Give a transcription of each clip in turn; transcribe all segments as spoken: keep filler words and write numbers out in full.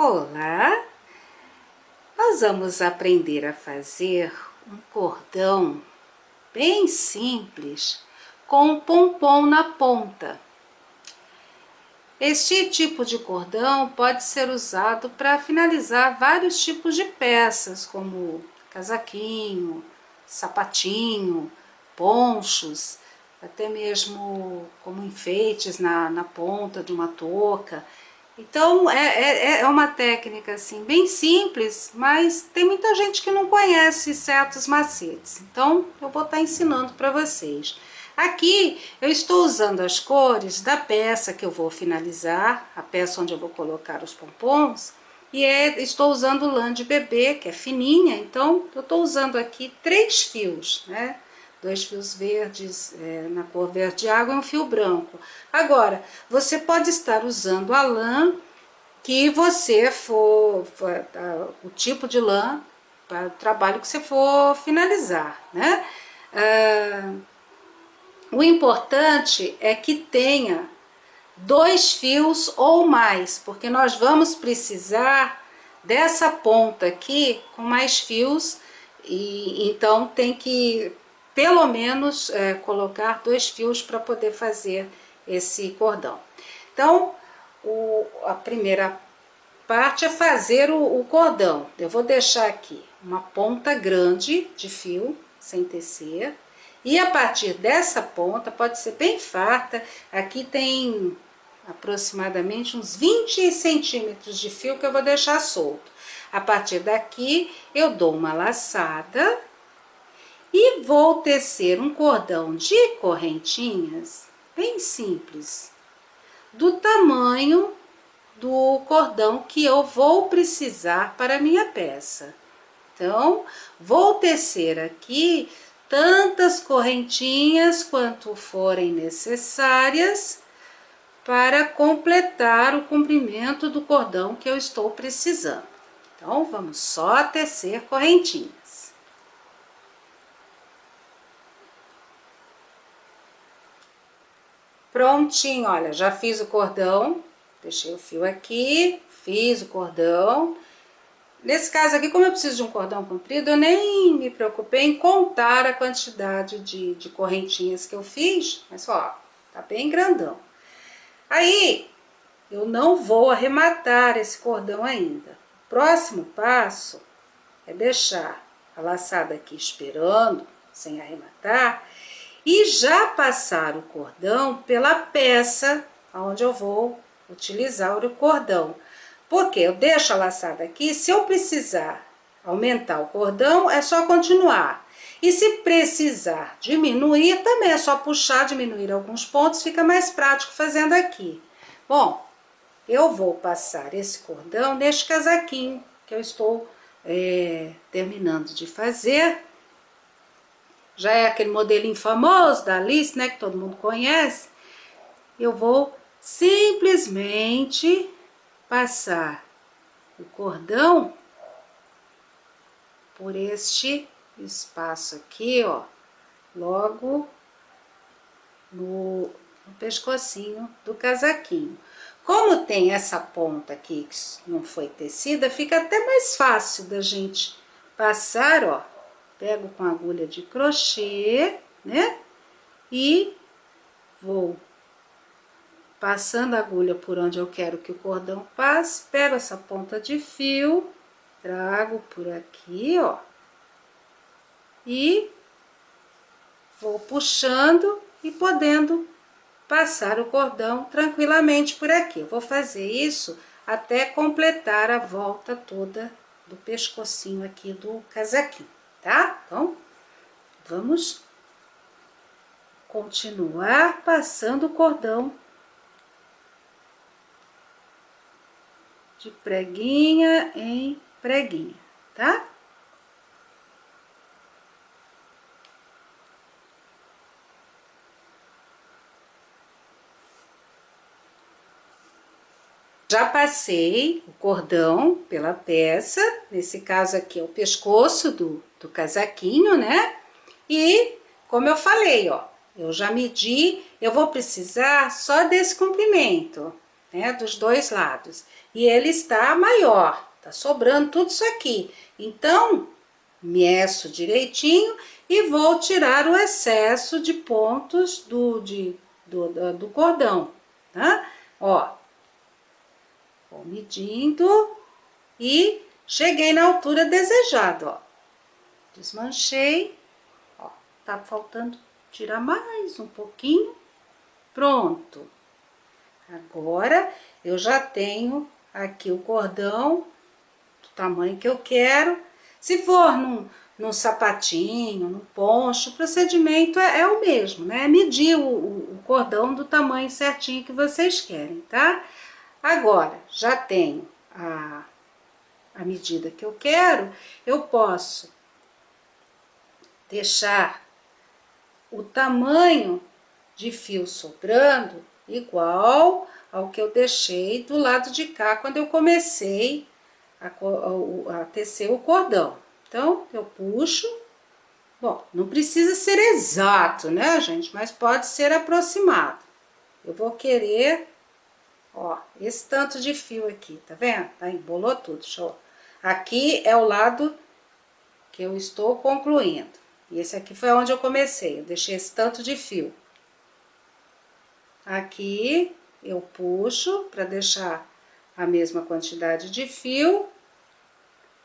Olá! Nós vamos aprender a fazer um cordão bem simples com um pompom na ponta. Este tipo de cordão pode ser usado para finalizar vários tipos de peças, como casaquinho, sapatinho, ponchos, até mesmo como enfeites na, na ponta de uma touca. Então, é, é, é uma técnica, assim, bem simples, mas tem muita gente que não conhece certos macetes. Então, eu vou estar ensinando para vocês. Aqui, eu estou usando as cores da peça que eu vou finalizar, a peça onde eu vou colocar os pompons, e é, estou usando lã de bebê, que é fininha, então, eu estou usando aqui três fios, né? Dois fios verdes, é, na cor verde água, e um fio branco. Agora, você pode estar usando a lã que você for, for tá, o tipo de lã para o trabalho que você for finalizar, né? Ah, o importante é que tenha dois fios ou mais, porque nós vamos precisar dessa ponta aqui com mais fios, e então tem que pelo menos é, colocar dois fios para poder fazer esse cordão. Então, o, a primeira parte é fazer o, o cordão. Eu vou deixar aqui uma ponta grande de fio, sem tecer, e a partir dessa ponta, pode ser bem farta, aqui tem aproximadamente uns vinte centímetros de fio que eu vou deixar solto. A partir daqui, eu dou uma laçada e vou tecer um cordão de correntinhas, bem simples, do tamanho do cordão que eu vou precisar para a minha peça. Então, vou tecer aqui tantas correntinhas quanto forem necessárias para completar o comprimento do cordão que eu estou precisando. Então, vamos só tecer correntinhas. Prontinho, olha, já fiz o cordão, deixei o fio aqui, fiz o cordão. Nesse caso aqui, como eu preciso de um cordão comprido, eu nem me preocupei em contar a quantidade de, de correntinhas que eu fiz, mas ó, tá bem grandão. Aí, eu não vou arrematar esse cordão ainda. O próximo passo é deixar a laçada aqui esperando, sem arrematar, e já passar o cordão pela peça onde eu vou utilizar o cordão. Porque eu deixo a laçada aqui, se eu precisar aumentar o cordão, é só continuar. E se precisar diminuir, também é só puxar, diminuir alguns pontos, fica mais prático fazendo aqui. Bom, eu vou passar esse cordão neste casaquinho que eu estou é, terminando de fazer. Já é aquele modelinho famoso da Alice, né, que todo mundo conhece. Eu vou simplesmente passar o cordão por este espaço aqui, ó, logo no, no pescocinho do casaquinho. Como tem essa ponta aqui que não foi tecida, fica até mais fácil da gente passar, ó. Pego com a agulha de crochê, né? E vou passando a agulha por onde eu quero que o cordão passe, pego essa ponta de fio, trago por aqui, ó. E vou puxando e podendo passar o cordão tranquilamente por aqui. Eu vou fazer isso até completar a volta toda do pescocinho aqui do casaquinho. Tá? Então, vamos continuar passando o cordão de preguinha em preguinha, tá? Já passei o cordão pela peça, nesse caso aqui é o pescoço do, do casaquinho, né? E, como eu falei, ó, eu já medi, eu vou precisar só desse comprimento. né, dos dois lados. E ele está maior, tá sobrando tudo isso aqui. Então, meço direitinho e vou tirar o excesso de pontos do, de, do, do, do cordão, tá? Ó, vou medindo e cheguei na altura desejada, ó. Desmanchei, ó, tá faltando tirar mais um pouquinho, pronto. Agora, eu já tenho aqui o cordão do tamanho que eu quero. Se for num, num sapatinho, num poncho, o procedimento é, é o mesmo, né? Medir o, o cordão do tamanho certinho que vocês querem, tá? Agora, já tenho a, a medida que eu quero, eu posso deixar o tamanho de fio sobrando igual ao que eu deixei do lado de cá quando eu comecei a, a, a tecer o cordão. Então, eu puxo. Bom, não precisa ser exato, né, gente? Mas pode ser aproximado. Eu vou querer, ó, esse tanto de fio aqui, tá vendo? Tá, embolou tudo, show. Aqui é o lado que eu estou concluindo. E esse aqui foi onde eu comecei, eu deixei esse tanto de fio. Aqui eu puxo para deixar a mesma quantidade de fio.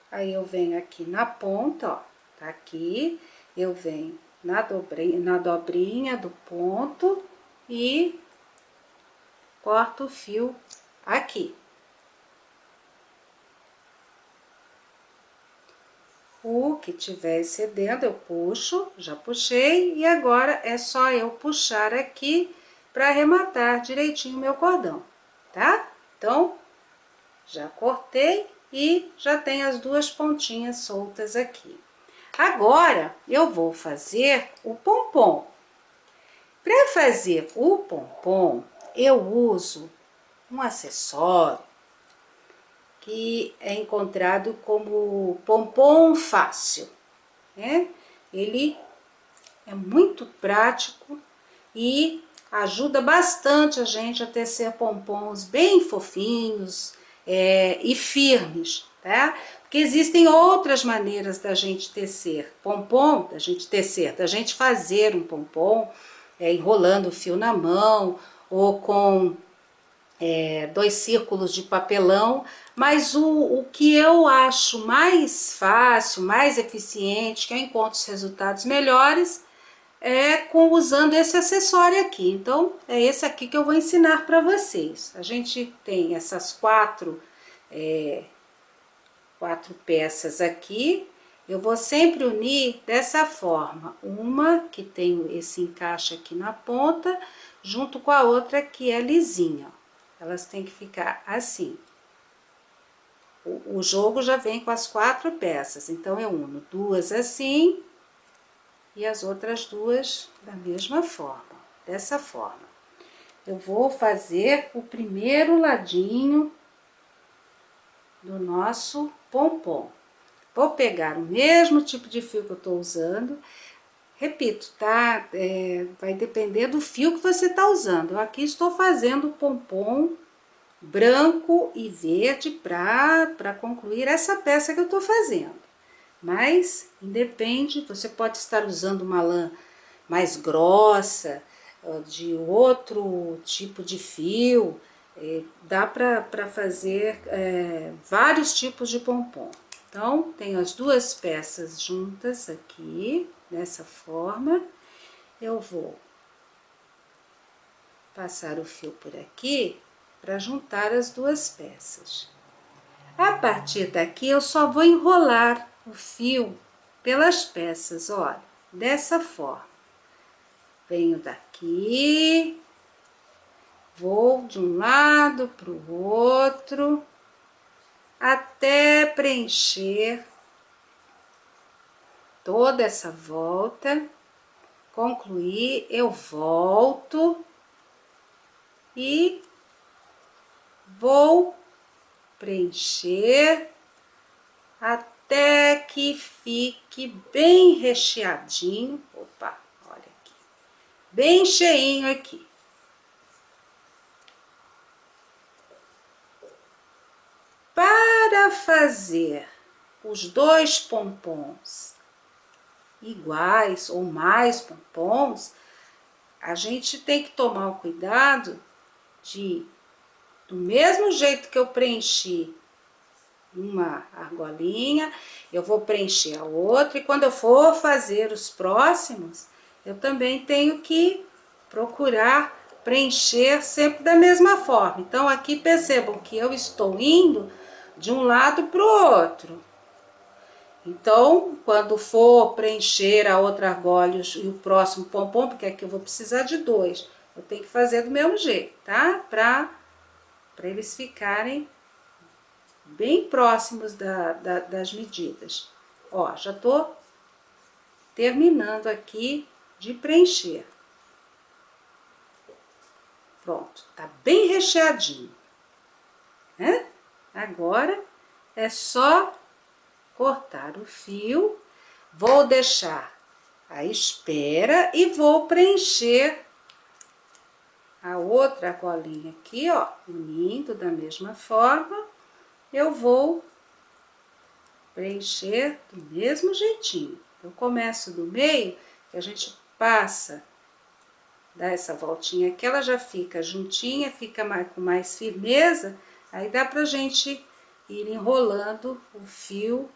Aí eu venho aqui na ponta, ó, tá aqui, eu venho na dobrinha, na dobrinha do ponto e corto o fio aqui. O que tiver excedendo eu puxo, já puxei, e agora é só eu puxar aqui para arrematar direitinho o meu cordão, tá? Então, já cortei e já tem as duas pontinhas soltas aqui. Agora, eu vou fazer o pompom. Para fazer o pompom, eu uso um acessório que é encontrado como pompom fácil, né? Ele é muito prático e ajuda bastante a gente a tecer pompons bem fofinhos é, e firmes, tá? Porque existem outras maneiras da gente tecer pompom, da gente tecer, da gente fazer um pompom é, enrolando o fio na mão ou com é, dois círculos de papelão, mas o, o que eu acho mais fácil, mais eficiente, que eu encontro os resultados melhores, é com usando esse acessório aqui. Então, é esse aqui que eu vou ensinar para vocês. A gente tem essas quatro, é, quatro peças aqui. Eu vou sempre unir dessa forma. Uma que tem esse encaixe aqui na ponta, junto com a outra que é lisinha. Elas têm que ficar assim. O, o jogo já vem com as quatro peças. Então, eu uno duas assim e as outras duas da mesma forma, dessa forma. Eu vou fazer o primeiro ladinho do nosso pompom. Vou pegar o mesmo tipo de fio que eu estou usando. Repito, tá? É, vai depender do fio que você está usando. Eu aqui estou fazendo pompom branco e verde para concluir essa peça que eu estou fazendo. Mas, independe, você pode estar usando uma lã mais grossa, de outro tipo de fio, dá para fazer é, vários tipos de pompom. Então, tenho as duas peças juntas aqui, dessa forma. Eu vou passar o fio por aqui para juntar as duas peças. A partir daqui, eu só vou enrolar o fio pelas peças, olha, dessa forma. Venho daqui, vou de um lado para o outro, até preencher toda essa volta. Concluir, eu volto e vou preencher até até que fique bem recheadinho, opa, olha aqui, bem cheinho aqui. fazer os dois pompons iguais ou mais pompons, a gente tem que tomar o cuidado de, do mesmo jeito que eu preenchi uma argolinha, eu vou preencher a outra, e quando eu for fazer os próximos, eu também tenho que procurar preencher sempre da mesma forma. Então, aqui percebam que eu estou indo de um lado para o outro. Então, quando for preencher a outra argolha e o próximo pompom, porque aqui eu vou precisar de dois, eu tenho que fazer do mesmo jeito, tá? Pra, pra eles ficarem bem próximos da, da, das medidas. Ó, já tô terminando aqui de preencher. Pronto, tá bem recheadinho, né? Agora é só cortar o fio, vou deixar à espera e vou preencher a outra argolinha aqui, ó, unindo da mesma forma. Eu vou preencher do mesmo jeitinho. Eu começo do meio, que a gente passa, dá essa voltinha aqui, ela já fica juntinha, fica mais, com mais firmeza, aí dá pra gente ir enrolando o fio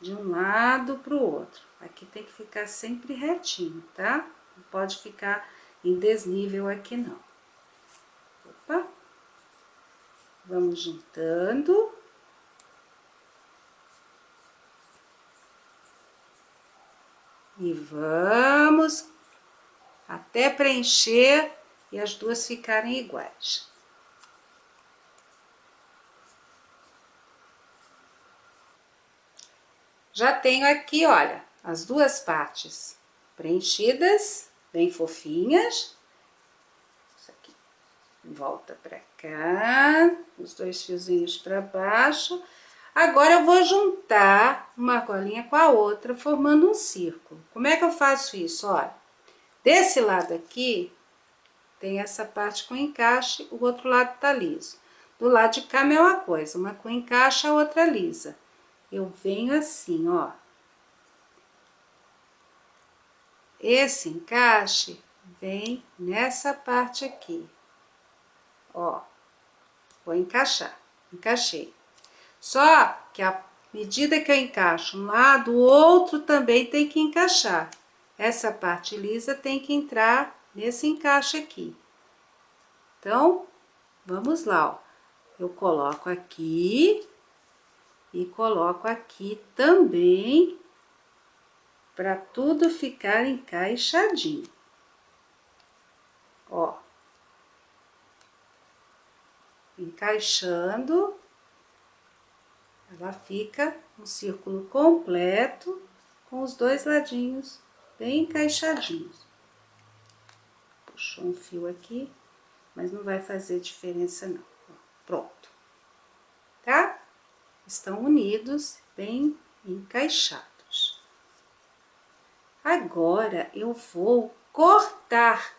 de um lado pro outro. Aqui tem que ficar sempre retinho, tá? Não pode ficar em desnível aqui, não. Opa! Vamos juntando. E vamos até preencher e as duas ficarem iguais. Já tenho aqui, olha, as duas partes preenchidas, bem fofinhas. Isso aqui volta pra cá, os dois fiozinhos pra baixo. Agora eu vou juntar uma argolinha com a outra, formando um círculo. Como é que eu faço isso? Olha, desse lado aqui tem essa parte com encaixe, o outro lado tá liso. Do lado de cá, a mesma coisa, uma com encaixe, a outra lisa. Eu venho assim, ó. Esse encaixe vem nessa parte aqui, ó. Vou encaixar, encaixei. Só que à medida que eu encaixo um lado, o outro também tem que encaixar. Essa parte lisa tem que entrar nesse encaixe aqui. Então, vamos lá, ó. Eu coloco aqui e coloco aqui também, para tudo ficar encaixadinho. Ó. Encaixando, ela fica um círculo completo, com os dois ladinhos bem encaixadinhos. Puxou um fio aqui, mas não vai fazer diferença não. Pronto. Tá? Estão unidos, bem encaixados. Agora, eu vou cortar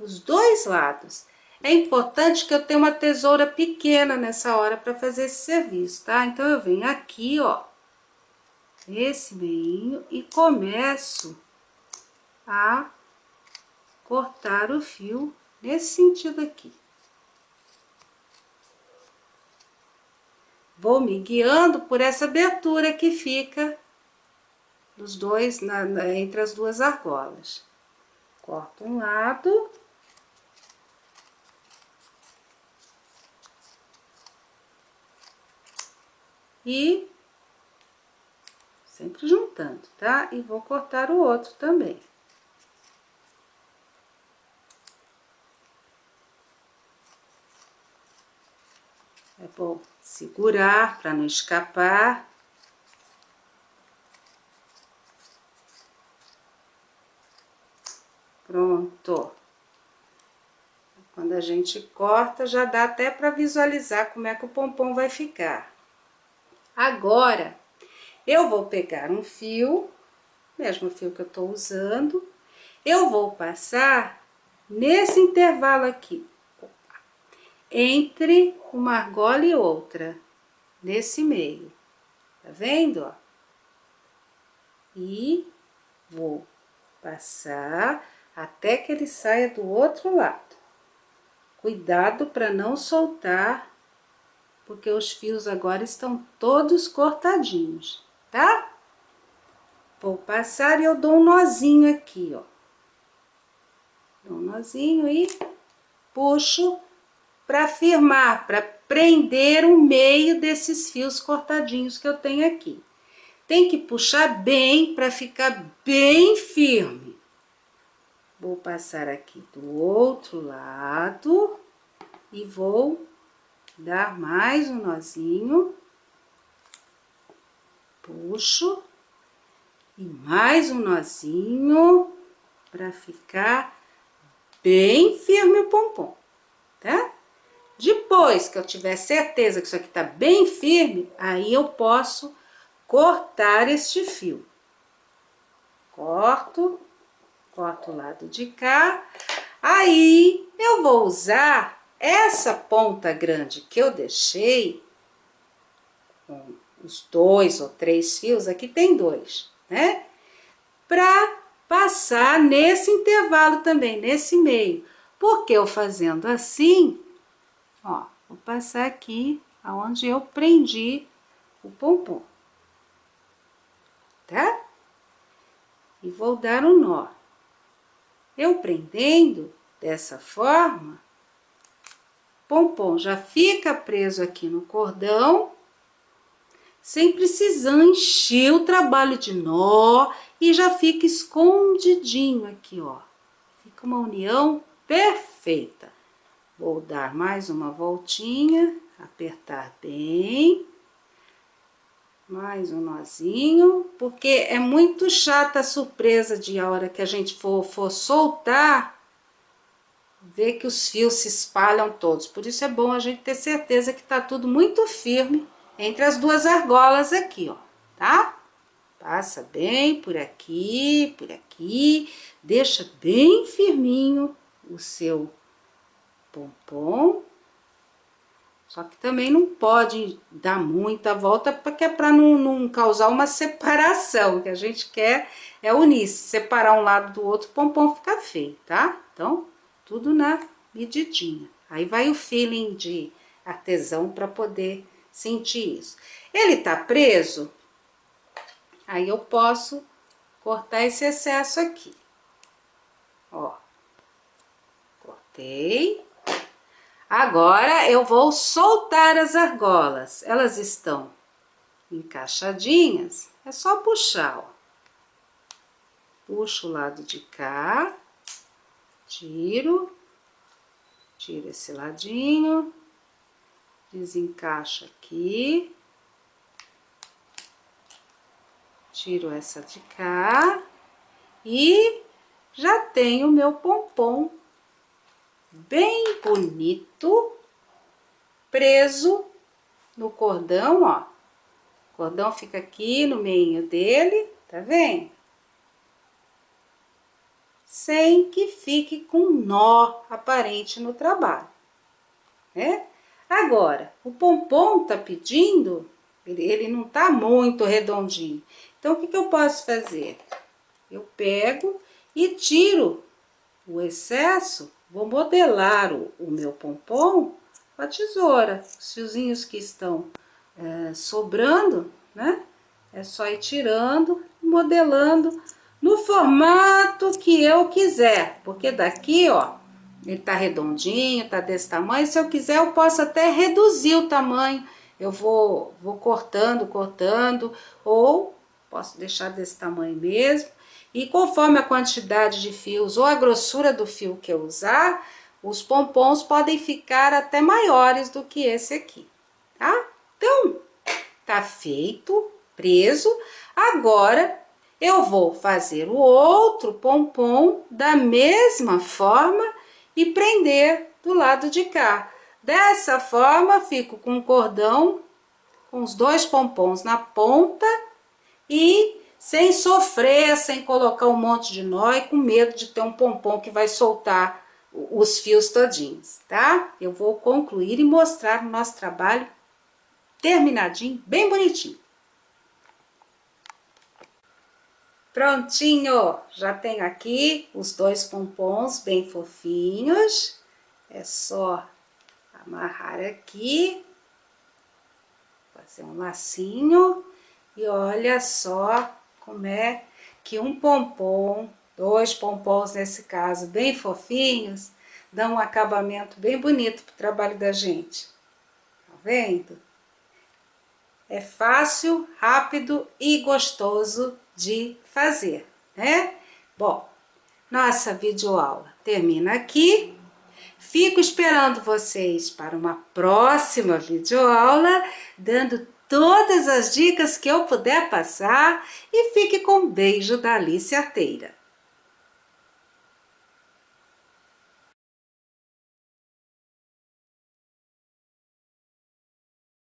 os dois lados. É importante que eu tenha uma tesoura pequena nessa hora para fazer esse serviço, tá? Então, eu venho aqui, ó, nesse meinho e começo a cortar o fio nesse sentido aqui. Vou me guiando por essa abertura que fica dos dois, na, na, entre as duas argolas. Corto um lado. E sempre juntando, tá? E vou cortar o outro também. É bom segurar para não escapar. Pronto. Quando a gente corta, já dá até para visualizar como é que o pompom vai ficar. Agora, eu vou pegar um fio, mesmo fio que eu estou usando, eu vou passar nesse intervalo aqui, entre uma argola e outra. nesse meio, tá vendo, ó? E vou passar até que ele saia do outro lado. Cuidado para não soltar, porque os fios agora estão todos cortadinhos, tá? Vou passar e eu dou um nozinho aqui, ó. Dou um nozinho e puxo para firmar, para prender o meio desses fios cortadinhos que eu tenho aqui. Tem que puxar bem para ficar bem firme. Vou passar aqui do outro lado e vou dar mais um nozinho. Puxo e mais um nozinho para ficar bem firme o pompom, tá? Depois que eu tiver certeza que isso aqui tá bem firme, aí eu posso cortar este fio. Corto, corto o lado de cá. Aí eu vou usar essa ponta grande que eu deixei, com os dois ou três fios, aqui tem dois, né? Pra passar nesse intervalo também, nesse meio. Porque eu fazendo assim, ó, vou passar aqui aonde eu prendi o pompom. Tá? E vou dar um nó. Eu prendendo dessa forma, o pompom já fica preso aqui no cordão, sem precisar encher o trabalho de nó, e já fica escondidinho aqui, ó. Fica uma união perfeita. Vou dar mais uma voltinha, apertar bem. Mais um nozinho, porque é muito chata a surpresa de a hora que a gente for, for soltar, ver que os fios se espalham todos. Por isso é bom a gente ter certeza que tá tudo muito firme entre as duas argolas aqui, ó, tá? Passa bem por aqui, por aqui, deixa bem firminho o seu pompom. Só que também não pode dar muita volta, porque é para não, não causar uma separação. O que a gente quer é unir. Se separar um lado do outro, o pompom fica feio, tá? Então, tudo na medidinha. Aí vai o feeling de artesão para poder sentir isso. Ele tá preso, aí eu posso cortar esse excesso aqui. Ó, cortei. Agora, eu vou soltar as argolas. Elas estão encaixadinhas, é só puxar, ó. Puxo o lado de cá, tiro, tiro esse ladinho, desencaixo aqui, tiro essa de cá e já tenho o meu pompom bem bonito, preso no cordão, ó. O cordão fica aqui no meio dele, tá vendo? Sem que fique com nó aparente no trabalho, né? Agora, o pompom tá pedindo, ele, ele não tá muito redondinho. Então, o que que eu posso fazer? Eu pego e tiro o excesso. Vou modelar o, o meu pompom com a tesoura. Os fiozinhos que estão é, sobrando, né? É só ir tirando, modelando no formato que eu quiser. Porque daqui, ó, ele tá redondinho, tá desse tamanho. Se eu quiser, eu posso até reduzir o tamanho. Eu vou, vou cortando, cortando, ou posso deixar desse tamanho mesmo. E conforme a quantidade de fios ou a grossura do fio que eu usar, os pompons podem ficar até maiores do que esse aqui, tá? Então, tá feito, preso. Agora, eu vou fazer o outro pompom da mesma forma e prender do lado de cá. Dessa forma, fico com o cordão, com os dois pompons na ponta e sem sofrer, sem colocar um monte de nó e com medo de ter um pompom que vai soltar os fios todinhos, tá? Eu vou concluir e mostrar o nosso trabalho terminadinho, bem bonitinho. Prontinho! Já tenho aqui os dois pompons bem fofinhos. É só amarrar aqui, fazer um lacinho. E olha só como é que um pompom, dois pompons nesse caso, bem fofinhos, dão um acabamento bem bonito pro trabalho da gente. Tá vendo? É fácil, rápido e gostoso de fazer, né? Bom, nossa videoaula termina aqui. Fico esperando vocês para uma próxima videoaula, dando todas as dicas que eu puder passar, e fique com um beijo da Alice Arteira.